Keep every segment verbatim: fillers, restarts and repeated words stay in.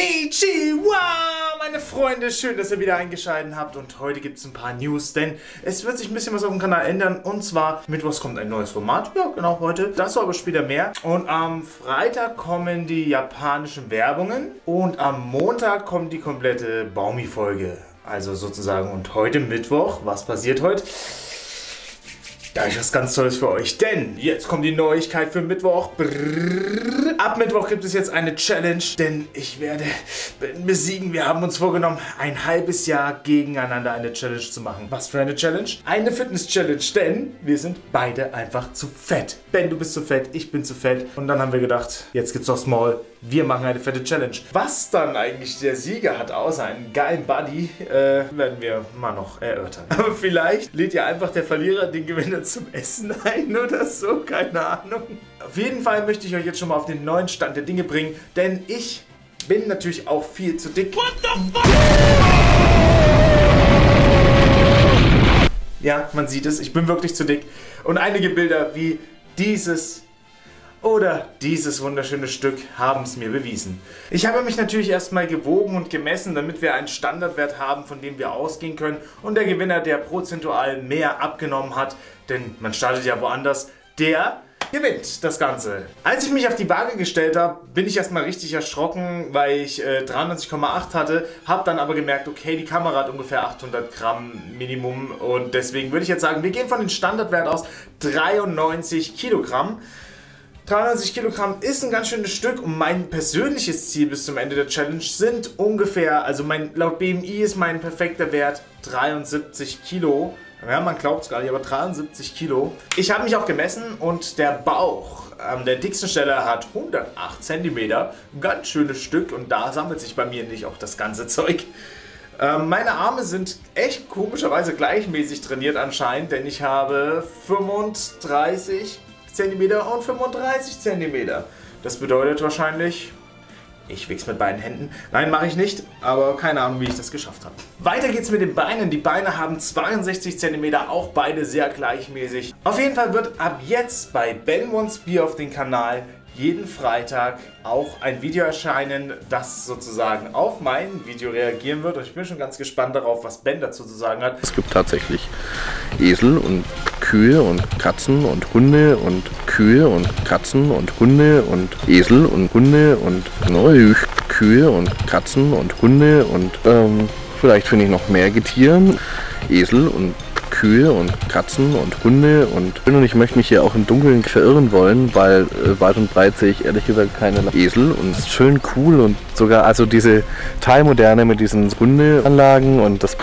Konnichiwa, meine Freunde, schön, dass ihr wieder eingeschaltet habt und heute gibt es ein paar News, denn es wird sich ein bisschen was auf dem Kanal ändern und zwar mittwochs kommt ein neues Format, ja genau heute, dazu aber später mehr und am Freitag kommen die japanischen Werbungen und am Montag kommt die komplette Baumi-Folge, also sozusagen und heute Mittwoch, was passiert heute? Da ist was ganz Tolles für euch, denn jetzt kommt die Neuigkeit für Mittwoch. Brrr. Ab Mittwoch gibt es jetzt eine Challenge, denn ich werde besiegen. Wir haben uns vorgenommen, ein halbes Jahr gegeneinander eine Challenge zu machen. Was für eine Challenge? Eine Fitness-Challenge, denn wir sind beide einfach zu fett. Ben, du bist zu fett, ich bin zu fett. Und dann haben wir gedacht, jetzt gibt's noch Small. Wir machen eine fette Challenge. Was dann eigentlich der Sieger hat, außer einen geilen Buddy, äh, werden wir mal noch erörtern. Aber vielleicht lädt ja einfach der Verlierer den Gewinner zum Essen ein oder so, keine Ahnung. Auf jeden Fall möchte ich euch jetzt schon mal auf den neuen Stand der Dinge bringen, denn ich bin natürlich auch viel zu dick. What the fuck? Ja, man sieht es, ich bin wirklich zu dick. Und einige Bilder wie dieses oder dieses wunderschöne Stück haben es mir bewiesen. Ich habe mich natürlich erstmal gewogen und gemessen, damit wir einen Standardwert haben, von dem wir ausgehen können. Und der Gewinner, der prozentual mehr abgenommen hat, denn man startet ja woanders, der gewinnt das Ganze. Als ich mich auf die Waage gestellt habe, bin ich erstmal richtig erschrocken, weil ich äh, dreiundneunzig Komma acht hatte, habe dann aber gemerkt, okay, die Kamera hat ungefähr achthundert Gramm Minimum und deswegen würde ich jetzt sagen, wir gehen von dem Standardwert aus dreiundneunzig Kilogramm. dreiundneunzig Kilogramm ist ein ganz schönes Stück und mein persönliches Ziel bis zum Ende der Challenge sind ungefähr, also mein, laut B M I ist mein perfekter Wert dreiundsiebzig Kilo. Ja, man glaubt es gar nicht, aber dreiundsiebzig Kilo. Ich habe mich auch gemessen und der Bauch an der dicksten Stelle hat hundertacht Zentimeter. Ein ganz schönes Stück und da sammelt sich bei mir nicht auch das ganze Zeug. Meine Arme sind echt komischerweise gleichmäßig trainiert anscheinend, denn ich habe fünfunddreißig Zentimeter und fünfunddreißig Zentimeter. Das bedeutet wahrscheinlich, ich wichs mit beiden Händen. Nein, mache ich nicht, aber keine Ahnung, wie ich das geschafft habe. Weiter geht's mit den Beinen. Die Beine haben zweiundsechzig Zentimeter, auch beide sehr gleichmäßig. Auf jeden Fall wird ab jetzt bei BenWantsBeer auf dem Kanal jeden Freitag auch ein Video erscheinen, das sozusagen auf mein Video reagieren wird. Und ich bin schon ganz gespannt darauf, was Ben dazu zu sagen hat. Es gibt tatsächlich Esel und Kühe und Katzen und Hunde und Kühe und Katzen und Hunde und Esel und Hunde und neue Kühe und Katzen und Hunde und ähm, vielleicht finde ich noch mehr Getieren. Esel und Kühe und Katzen und Hunde und, und ich möchte mich hier auch im Dunkeln verirren wollen, weil äh, weit und breit sehe ich ehrlich gesagt keine Esel und es ist schön cool und sogar also diese Teilmoderne mit diesen Hundeanlagen und das.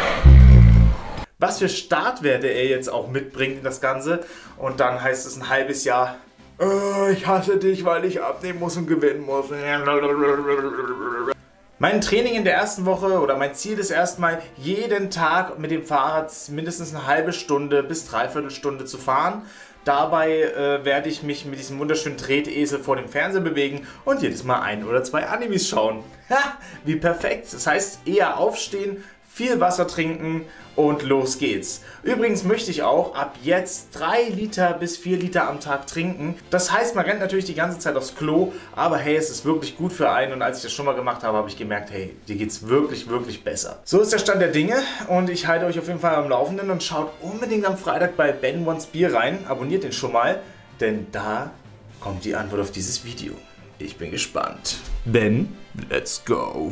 Was für Startwerte er jetzt auch mitbringt in das Ganze und dann heißt es ein halbes Jahr, oh, ich hasse dich, weil ich abnehmen muss und gewinnen muss. Mein Training in der ersten Woche oder mein Ziel ist erstmal, jeden Tag mit dem Fahrrad mindestens eine halbe Stunde bis dreiviertel Stunde zu fahren. Dabei äh, werde ich mich mit diesem wunderschönen Tretesel vor dem Fernseher bewegen und jedes Mal ein oder zwei Animes schauen. Ha, wie perfekt! Das heißt, eher aufstehen, viel Wasser trinken und los geht's. Übrigens möchte ich auch ab jetzt drei Liter bis vier Liter am Tag trinken. Das heißt, man rennt natürlich die ganze Zeit aufs Klo, aber hey, es ist wirklich gut für einen und als ich das schon mal gemacht habe, habe ich gemerkt, hey, dir geht's wirklich, wirklich besser. So ist der Stand der Dinge und ich halte euch auf jeden Fall am Laufenden und schaut unbedingt am Freitag bei BenWantsBeer rein. Abonniert den schon mal, denn da kommt die Antwort auf dieses Video. Ich bin gespannt. Ben, let's go.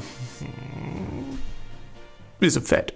Wir sind fett.